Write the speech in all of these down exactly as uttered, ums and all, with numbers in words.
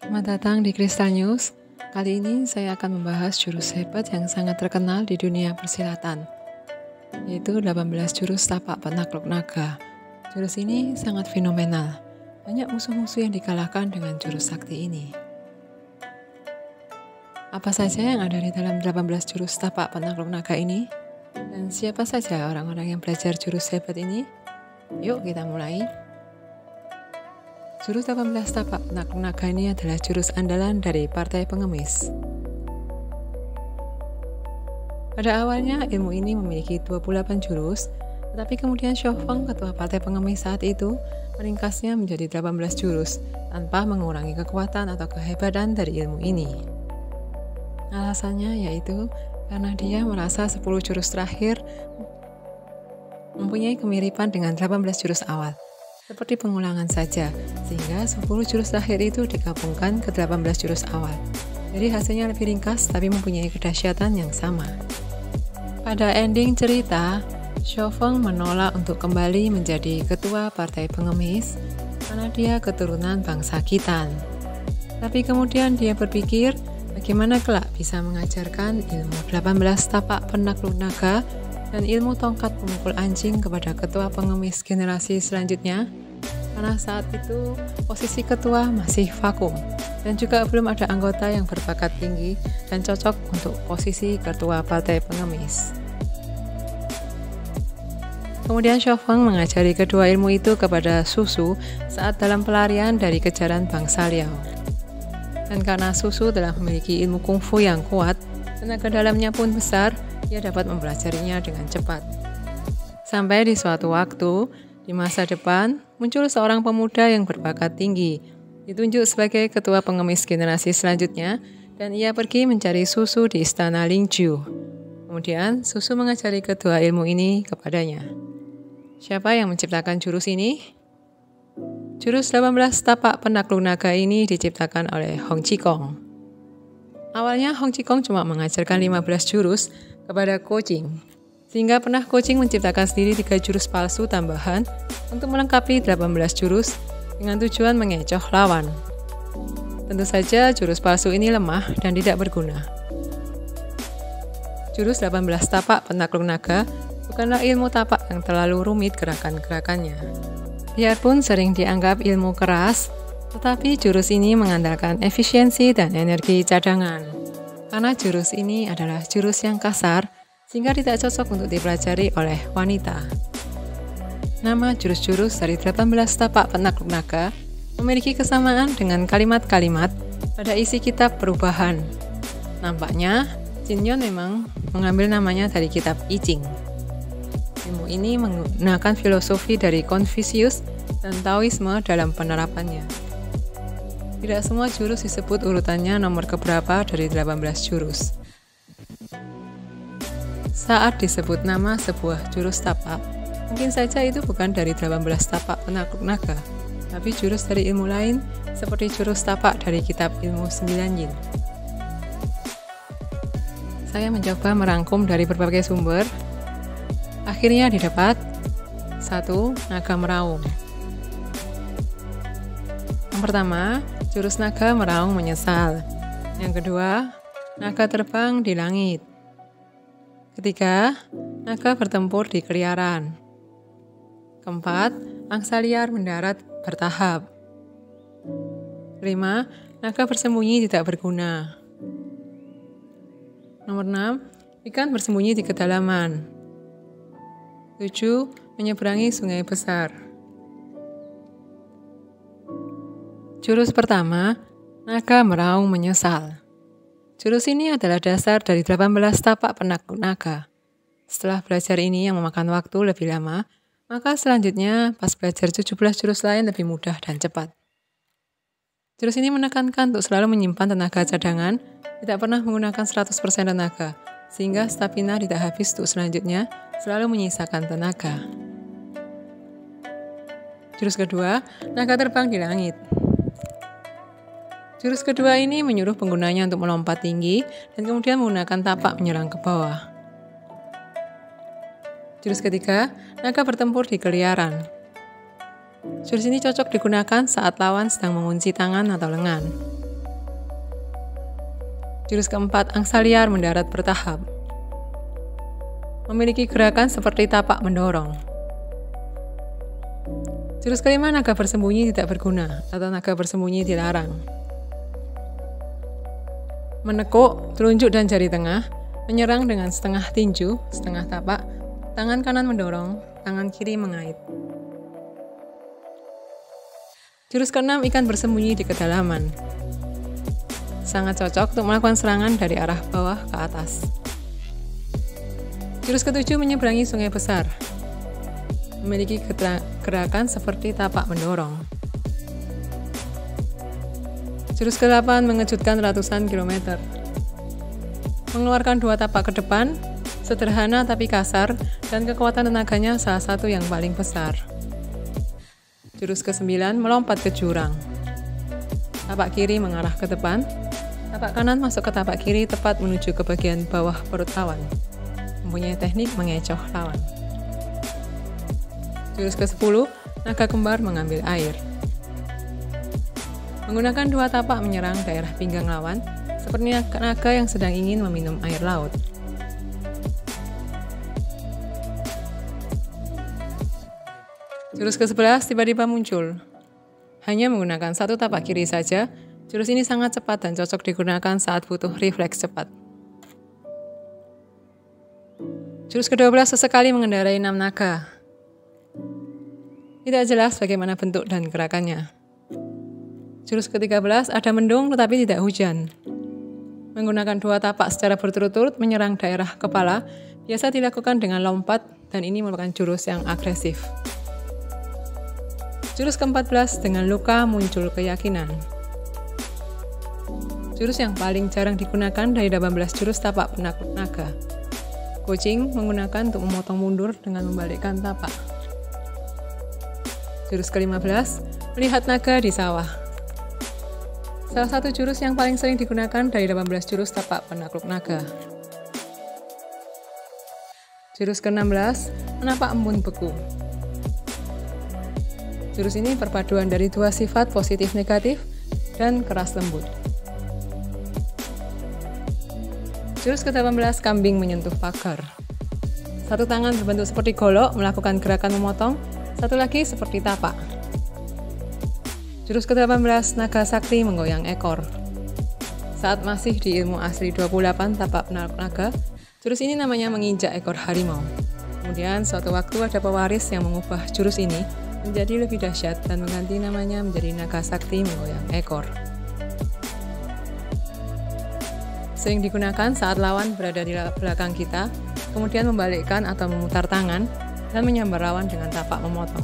Selamat datang di CRYSTAL NEWS. Kali ini saya akan membahas jurus hebat yang sangat terkenal di dunia persilatan, yaitu delapan belas jurus tapak penakluk naga. Jurus ini sangat fenomenal. Banyak musuh-musuh yang dikalahkan dengan jurus sakti ini. Apa saja yang ada di dalam delapan belas jurus tapak penakluk naga ini? Dan siapa saja orang-orang yang belajar jurus hebat ini? Yuk kita mulai. Jurus delapan belas tapak penakluk naga ini adalah jurus andalan dari Partai Pengemis. Pada awalnya, ilmu ini memiliki dua puluh delapan jurus, tetapi kemudian Shofeng, ketua Partai Pengemis saat itu, meringkasnya menjadi delapan belas jurus, tanpa mengurangi kekuatan atau kehebatan dari ilmu ini. Alasannya yaitu karena dia merasa sepuluh jurus terakhir mempunyai kemiripan dengan delapan belas jurus awal, seperti pengulangan saja, sehingga sepuluh jurus terakhir itu digabungkan ke delapan belas jurus awal. Jadi hasilnya lebih ringkas tapi mempunyai kedahsyatan yang sama. Pada ending cerita, Xiao Feng menolak untuk kembali menjadi ketua Partai Pengemis karena dia keturunan bangsa Khitan. Tapi kemudian dia berpikir, bagaimana kelak bisa mengajarkan ilmu delapan belas tapak penakluk naga dan ilmu tongkat pemukul anjing kepada ketua pengemis generasi selanjutnya, karena saat itu posisi ketua masih vakum dan juga belum ada anggota yang berbakat tinggi dan cocok untuk posisi ketua Partai Pengemis. Kemudian Shofeng mengajari kedua ilmu itu kepada Susu saat dalam pelarian dari kejaran bangsa Liao. Dan karena Susu telah memiliki ilmu kungfu yang kuat, tenaga dalamnya pun besar, ia dapat mempelajarinya dengan cepat. Sampai di suatu waktu, di masa depan, muncul seorang pemuda yang berbakat tinggi, ditunjuk sebagai ketua pengemis generasi selanjutnya, dan ia pergi mencari Susu di istana Lingju. Kemudian, Susu mengajari kedua ilmu ini kepadanya. Siapa yang menciptakan jurus ini? Jurus delapan belas tapak penakluk naga ini diciptakan oleh Hong Qigong. Awalnya, Hong Qigong cuma mengajarkan lima belas jurus kepada Guo Jing, sehingga pernah Guo Jing menciptakan sendiri tiga jurus palsu tambahan untuk melengkapi delapan belas jurus dengan tujuan mengecoh lawan. Tentu saja jurus palsu ini lemah dan tidak berguna. Jurus delapan belas tapak penakluk naga bukanlah ilmu tapak yang terlalu rumit gerakan-gerakannya. Biarpun sering dianggap ilmu keras, tetapi jurus ini mengandalkan efisiensi dan energi cadangan. Karena jurus ini adalah jurus yang kasar, sehingga tidak cocok untuk dipelajari oleh wanita. Nama jurus-jurus dari delapan belas tapak penakluk naga memiliki kesamaan dengan kalimat-kalimat pada isi kitab perubahan. Nampaknya, Jin Yong memang mengambil namanya dari kitab I Ching. Ilmu ini menggunakan filosofi dari Confucius dan Taoisme dalam penerapannya. Tidak semua jurus disebut urutannya nomor keberapa dari delapan belas jurus. Saat disebut nama sebuah jurus tapak, mungkin saja itu bukan dari delapan belas tapak penakluk naga, tapi jurus dari ilmu lain seperti jurus tapak dari kitab ilmu sembilan yin. Saya mencoba merangkum dari berbagai sumber. Akhirnya didapat satu naga meraung. Yang pertama, jurus naga meraung menyesal. Yang kedua, naga terbang di langit. Ketiga, naga bertempur di keliaran. Keempat, angsa liar mendarat bertahap. Kelima, naga bersembunyi tidak berguna. Nomor enam, ikan bersembunyi di kedalaman. Tujuh, menyeberangi sungai besar. Jurus pertama, naga meraung menyesal. Jurus ini adalah dasar dari delapan belas tapak penakluk naga. Setelah belajar ini yang memakan waktu lebih lama, maka selanjutnya pas belajar tujuh belas jurus lain lebih mudah dan cepat. Jurus ini menekankan untuk selalu menyimpan tenaga cadangan, tidak pernah menggunakan seratus persen tenaga, sehingga stamina tidak habis untuk selanjutnya, selalu menyisakan tenaga. Jurus kedua, naga terbang di langit. Jurus kedua ini menyuruh penggunanya untuk melompat tinggi dan kemudian menggunakan tapak menyerang ke bawah. Jurus ketiga, naga bertempur di keliaran. Jurus ini cocok digunakan saat lawan sedang mengunci tangan atau lengan. Jurus keempat, angsa liar mendarat bertahap. Memiliki gerakan seperti tapak mendorong. Jurus kelima, naga bersembunyi tidak berguna atau naga bersembunyi dilarang. Menekuk, telunjuk dan jari tengah, menyerang dengan setengah tinju, setengah tapak, tangan kanan mendorong, tangan kiri mengait. Jurus keenam, ikan bersembunyi di kedalaman. Sangat cocok untuk melakukan serangan dari arah bawah ke atas. Jurus ketujuh, menyeberangi sungai besar. Memiliki gerakan seperti tapak mendorong. Jurus kedelapan, mengejutkan ratusan kilometer. Mengeluarkan dua tapak ke depan, sederhana tapi kasar, dan kekuatan tenaganya salah satu yang paling besar. Jurus kesembilan, melompat ke jurang. Tapak kiri mengarah ke depan, tapak kanan masuk ke tapak kiri tepat menuju ke bagian bawah perut lawan. Mempunyai teknik mengecoh lawan. Jurus kesepuluh, naga kembar mengambil air. Menggunakan dua tapak menyerang daerah pinggang lawan, seperti naga yang sedang ingin meminum air laut. Jurus kesebelas, tiba-tiba muncul. Hanya menggunakan satu tapak kiri saja, jurus ini sangat cepat dan cocok digunakan saat butuh refleks cepat. Jurus kedua belas, sesekali mengendarai enam naga. Tidak jelas bagaimana bentuk dan gerakannya. Jurus ketiga belas, ada mendung tetapi tidak hujan. Menggunakan dua tapak secara berturut-turut menyerang daerah kepala, biasa dilakukan dengan lompat dan ini merupakan jurus yang agresif. Jurus keempat belas, dengan luka muncul keyakinan. Jurus yang paling jarang digunakan dari delapan belas jurus tapak penakluk naga. Guo Jing menggunakan untuk memotong mundur dengan membalikkan tapak. Jurus kelima belas, melihat naga di sawah. Salah satu jurus yang paling sering digunakan dari delapan belas jurus tapak penakluk naga. Jurus ke enam belas, menapak embun beku. Jurus ini perpaduan dari dua sifat positif negatif dan keras lembut. Jurus ke delapan belas, kambing menyentuh pagar. Satu tangan berbentuk seperti golok melakukan gerakan memotong, satu lagi seperti tapak. Jurus ke delapan belas, naga sakti menggoyang ekor. Saat masih di ilmu asli dua puluh delapan tapak penakluk naga, jurus ini namanya menginjak ekor harimau. Kemudian suatu waktu ada pewaris yang mengubah jurus ini menjadi lebih dahsyat dan mengganti namanya menjadi naga sakti menggoyang ekor. Sering digunakan saat lawan berada di belakang kita, kemudian membalikkan atau memutar tangan dan menyambar lawan dengan tapak memotong.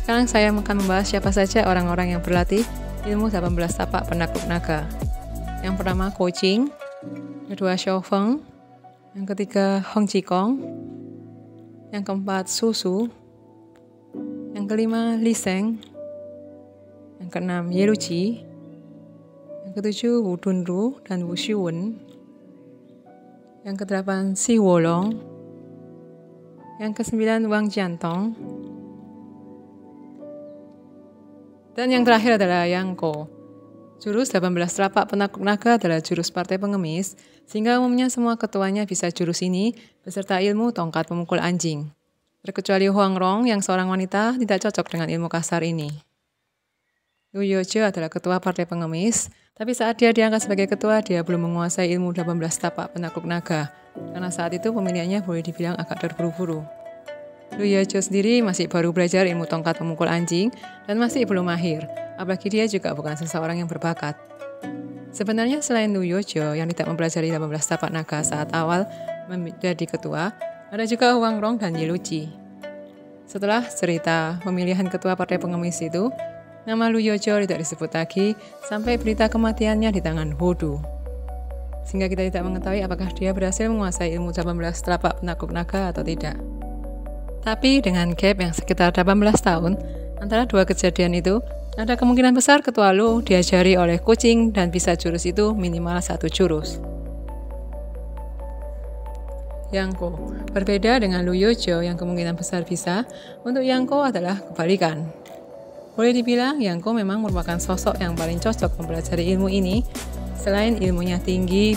Sekarang saya akan membahas siapa saja orang-orang yang berlatih ilmu delapan belas tapak penakluk naga. Yang pertama Guo Jing, kedua Xiao Feng, yang ketiga Hong Qigong, yang keempat Susu, yang kelima Li Seng, yang keenam Ye Ruji, yang ketujuh Wu Dunru dan Wu Xiuwen, yang kedelapan Si Wolong, yang kesembilan Wang Jiantong, dan yang terakhir adalah Yangko. Jurus delapan belas tapak penakluk naga adalah jurus Partai Pengemis, sehingga umumnya semua ketuanya bisa jurus ini beserta ilmu tongkat pemukul anjing. Terkecuali Huang Rong yang seorang wanita tidak cocok dengan ilmu kasar ini. Lu Youjiao adalah ketua Partai Pengemis, tapi saat dia diangkat sebagai ketua, dia belum menguasai ilmu delapan belas tapak penakluk naga, karena saat itu pemilihannya boleh dibilang agak terburu-buru. Lu Youjiao sendiri masih baru belajar ilmu tongkat pemukul anjing dan masih belum mahir, apalagi dia juga bukan seseorang yang berbakat. Sebenarnya selain Lu Youjiao yang tidak mempelajari delapan belas tapak naga saat awal menjadi ketua, ada juga Huang Rong dan Yelüqi. Setelah cerita pemilihan ketua Partai Pengemis itu, nama Lu Youjiao tidak disebut lagi sampai berita kematiannya di tangan Hudu. Sehingga kita tidak mengetahui apakah dia berhasil menguasai ilmu delapan belas tapak penakluk naga atau tidak. Tapi dengan gap yang sekitar delapan belas tahun, antara dua kejadian itu, ada kemungkinan besar ketua Lu diajari oleh Guo Jing dan bisa jurus itu minimal satu jurus. Yangko berbeda dengan Lu Youjiao yang kemungkinan besar bisa, untuk Yangko adalah kebalikan. Boleh dibilang Yangko memang merupakan sosok yang paling cocok mempelajari ilmu ini, Selain ilmunya tinggi,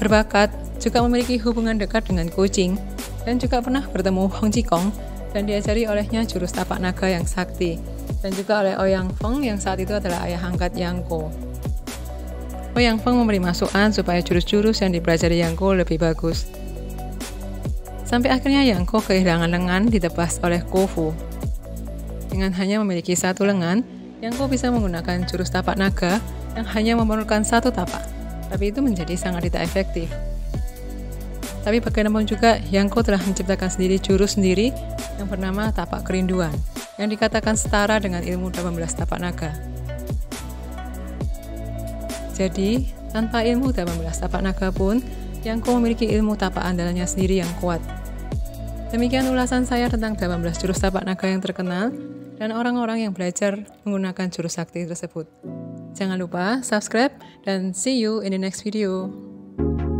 berbakat, juga memiliki hubungan dekat dengan Guo Jing, dan juga pernah bertemu Hong Qigong, dan diajari olehnya jurus tapak naga yang sakti, dan juga oleh Ouyang Feng yang saat itu adalah ayah angkat Yangko. Ouyang Feng memberi masukan supaya jurus-jurus yang dipelajari Yangko lebih bagus. Sampai akhirnya Yangko kehilangan lengan ditebas oleh Kofu. Dengan hanya memiliki satu lengan, Yangko bisa menggunakan jurus tapak naga yang hanya memerlukan satu tapak, tapi itu menjadi sangat tidak efektif. Tapi bagaimanapun juga, Yangko telah menciptakan sendiri jurus sendiri yang bernama tapak kerinduan, yang dikatakan setara dengan ilmu delapan belas tapak naga. Jadi, tanpa ilmu delapan belas tapak naga pun, Yangko memiliki ilmu tapak andalannya sendiri yang kuat. Demikian ulasan saya tentang delapan belas jurus tapak naga yang terkenal dan orang-orang yang belajar menggunakan jurus sakti tersebut. Jangan lupa subscribe dan see you in the next video.